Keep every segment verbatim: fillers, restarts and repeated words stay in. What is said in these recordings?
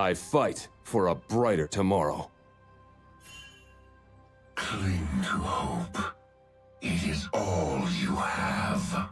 I fight for a brighter tomorrow. Cling to hope. It is all you have.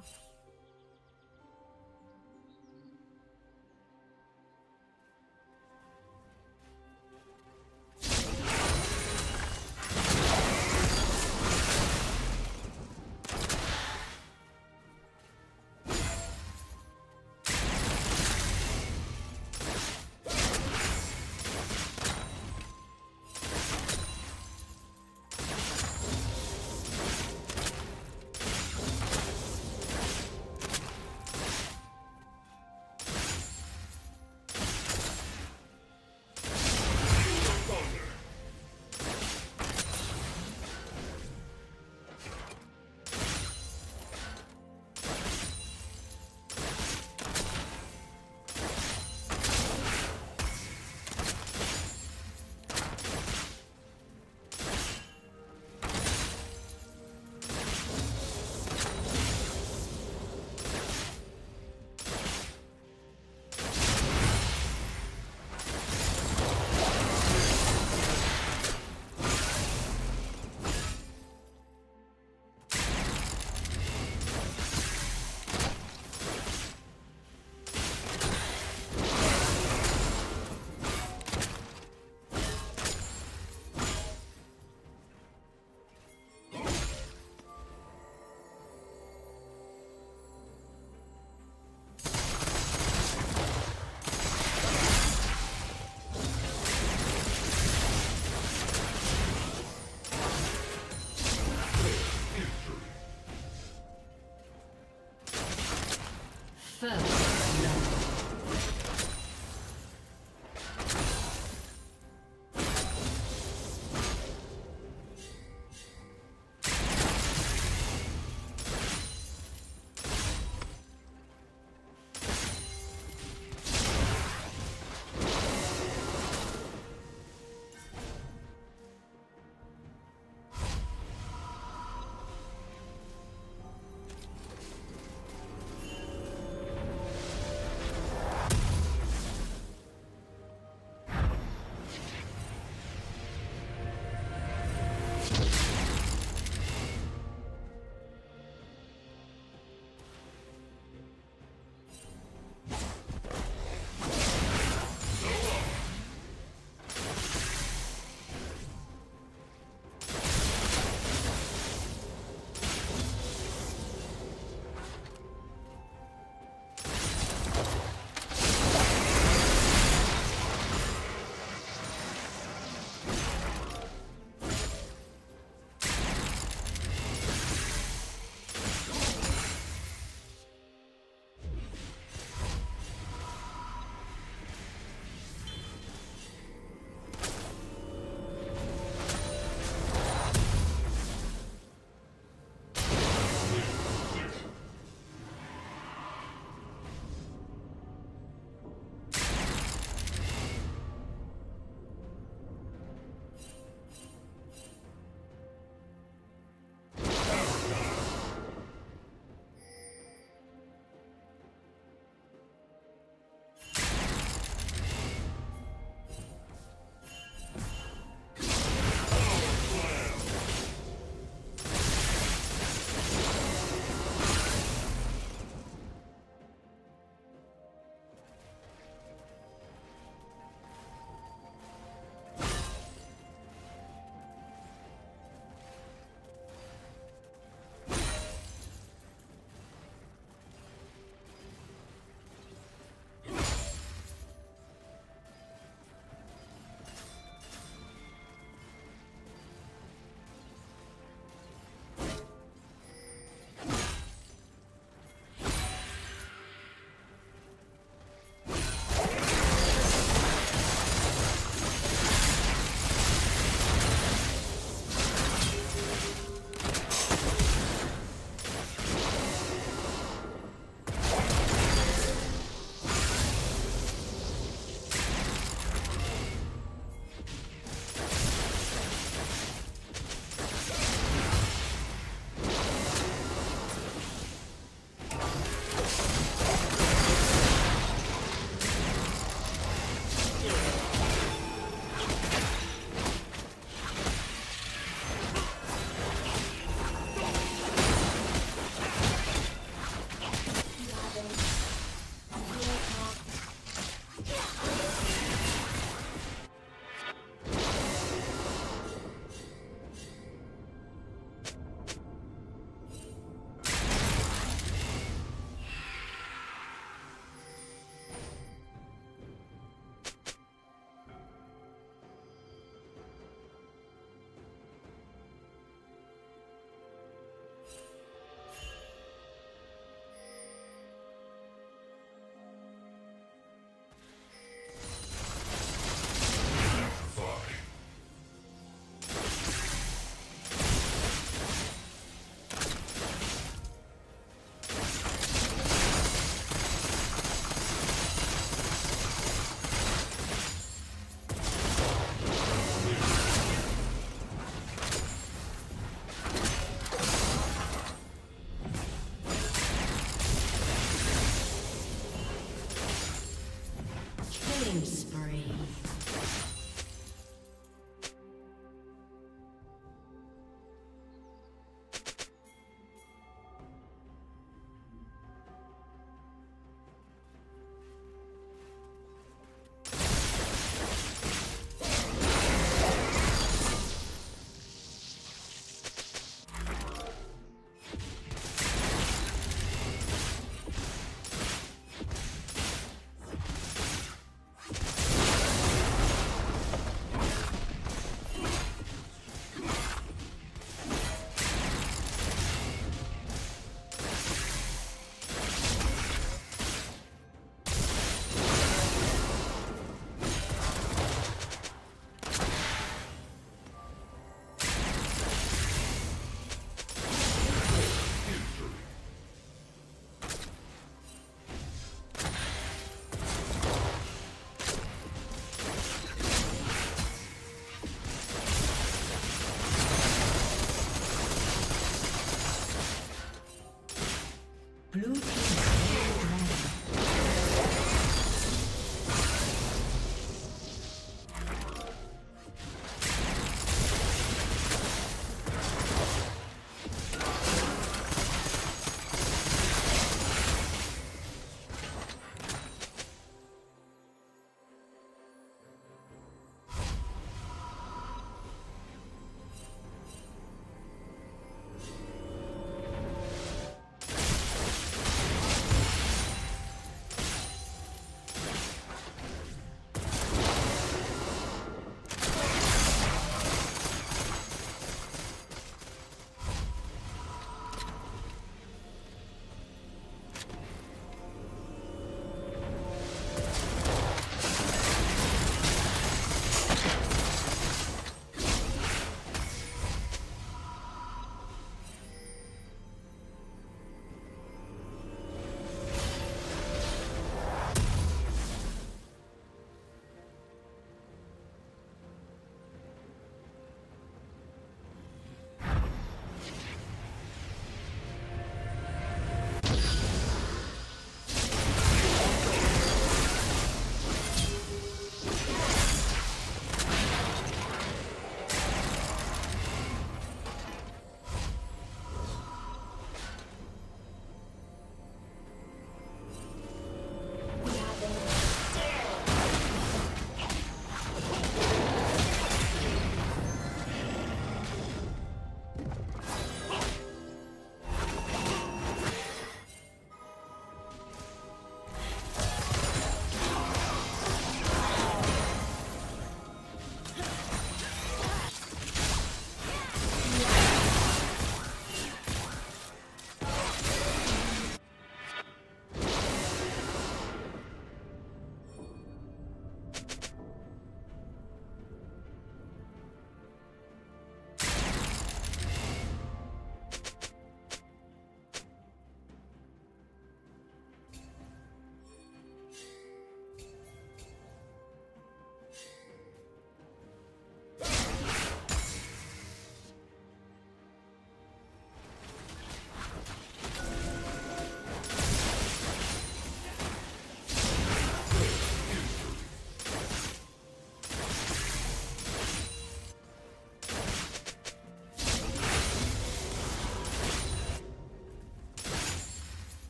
Killing spree.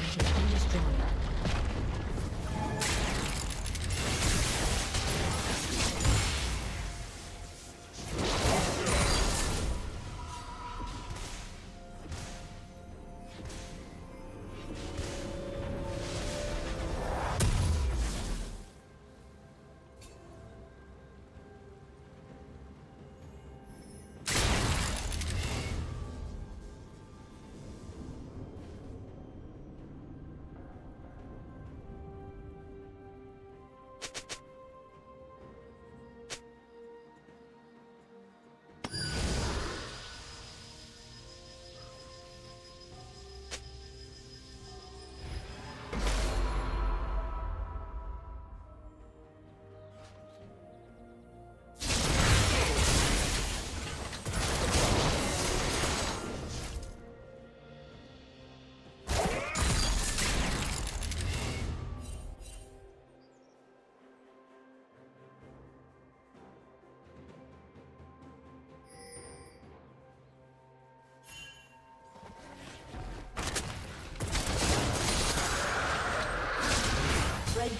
turret has been destroyed. Red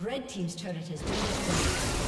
Red team's turret has been destroyed.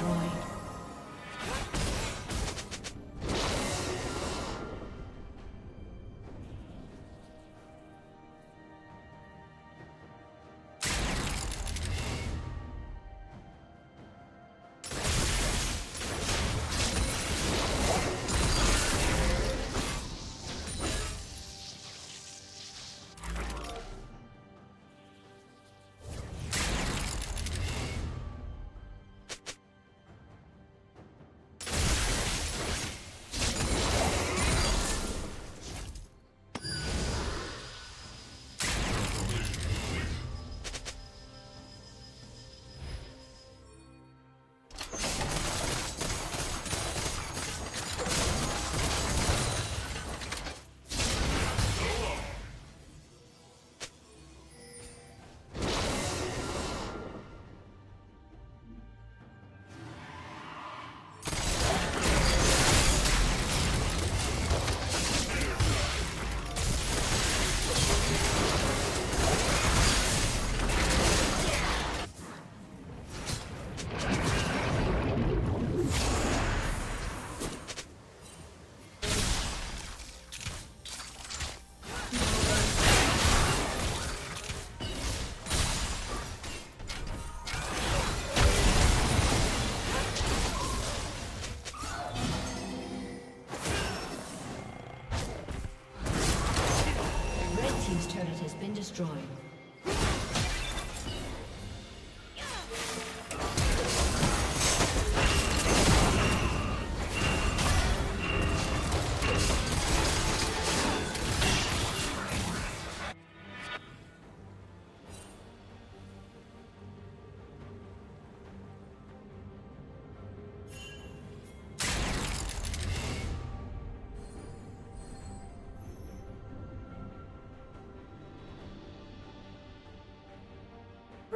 destroyed. Destroyed.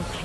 Red team's